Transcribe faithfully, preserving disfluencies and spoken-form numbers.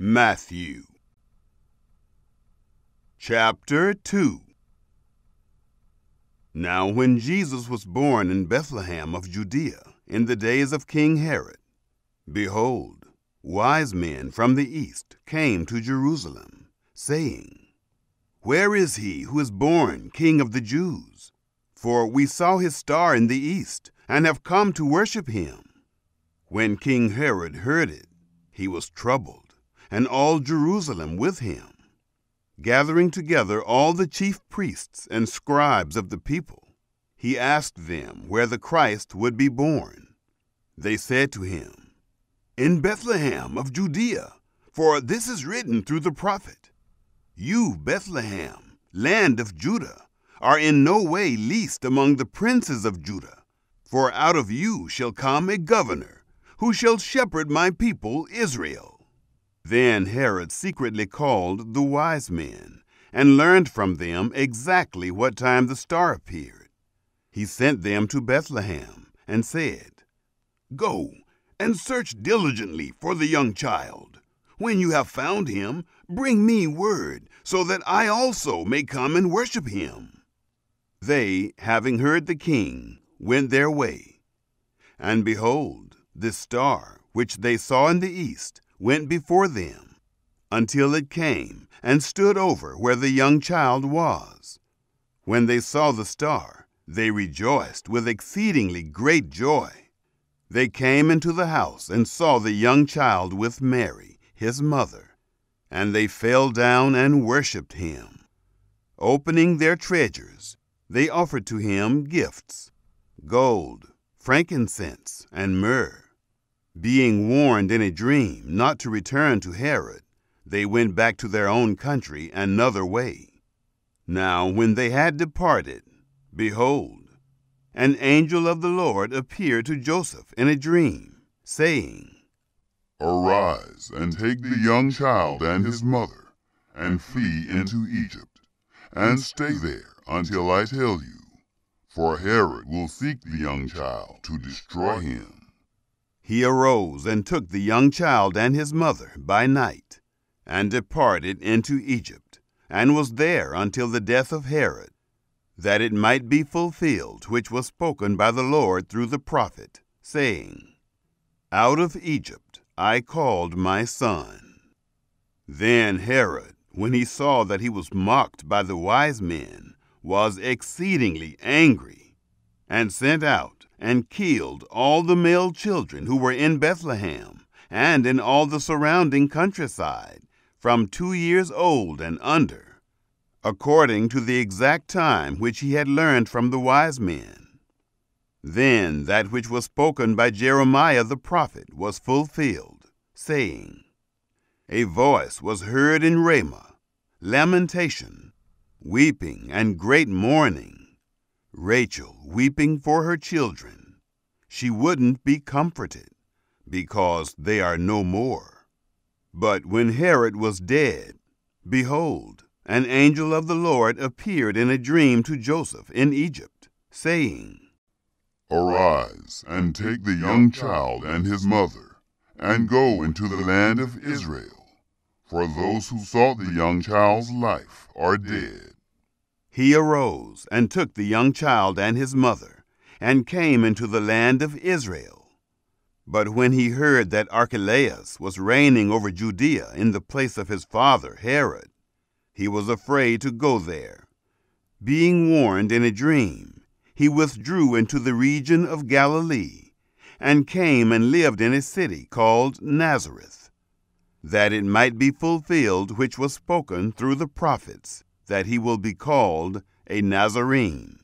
Matthew chapter two. Now when Jesus was born in Bethlehem of Judea in the days of King Herod, behold, wise men from the east came to Jerusalem, saying, Where is he who is born King of the Jews? For we saw his star in the east, and have come to worship him. When King Herod heard it, he was troubled, and all Jerusalem with him. Gathering together all the chief priests and scribes of the people, he asked them where the Christ would be born. They said to him, In Bethlehem of Judea, for this is written through the prophet, You, Bethlehem, land of Judah, are in no way least among the princes of Judah, for out of you shall come a governor, who shall shepherd my people Israel. Then Herod secretly called the wise men, and learned from them exactly what time the star appeared. He sent them to Bethlehem, and said, Go, and search diligently for the young child. When you have found him, bring me word, so that I also may come and worship him. They, having heard the king, went their way. And behold, the star, which they saw in the east, went before them, until it came and stood over where the young child was. When they saw the star, they rejoiced with exceedingly great joy. They came into the house and saw the young child with Mary, his mother, and they fell down and worshipped him. Opening their treasures, they offered to him gifts, gold, frankincense, and myrrh. Being warned in a dream not to return to Herod, they went back to their own country another way. Now when they had departed, behold, an angel of the Lord appeared to Joseph in a dream, saying, Arise, and take the young child and his mother, and flee into Egypt, and stay there until I tell you, for Herod will seek the young child to destroy him. He arose and took the young child and his mother by night, and departed into Egypt, and was there until the death of Herod, that it might be fulfilled which was spoken by the Lord through the prophet, saying, Out of Egypt I called my son. Then Herod, when he saw that he was mocked by the wise men, was exceedingly angry, and sent out, and killed all the male children who were in Bethlehem and in all the surrounding countryside, from two years old and under, according to the exact time which he had learned from the wise men. Then that which was spoken by Jeremiah the prophet was fulfilled, saying, A voice was heard in Ramah, lamentation, weeping, and great mourning. Rachel weeping for her children. She wouldn't be comforted, because they are no more. But when Herod was dead, behold, an angel of the Lord appeared in a dream to Joseph in Egypt, saying, Arise, and take the young child and his mother, and go into the land of Israel, for those who sought the young child's life are dead. He arose and took the young child and his mother, and came into the land of Israel. But when he heard that Archelaus was reigning over Judea in the place of his father Herod, he was afraid to go there. Being warned in a dream, he withdrew into the region of Galilee, and came and lived in a city called Nazareth, that it might be fulfilled which was spoken through the prophets, that he will be called a Nazarene.